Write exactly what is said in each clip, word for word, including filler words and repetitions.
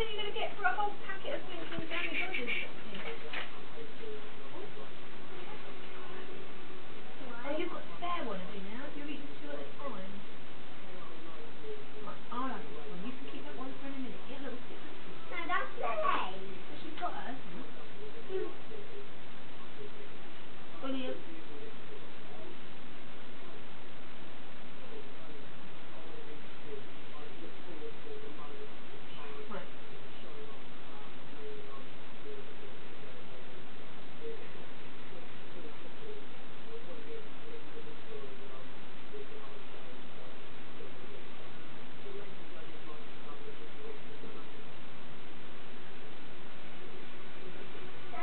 then you're going to get for a whole packet of things from Danny Dodgers. Oh, you've got spare one of you now. You're eating two at a time. Right, I'll have one. You can keep that one for a minute. Get a little stick. No, that's Lily. But she's got hers. Brilliant.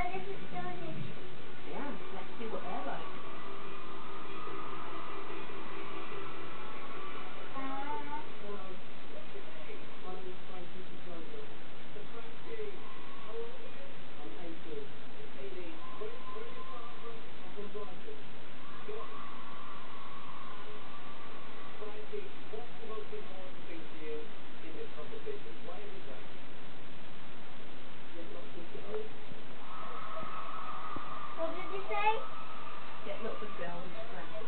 What did you say? Get lots of girls.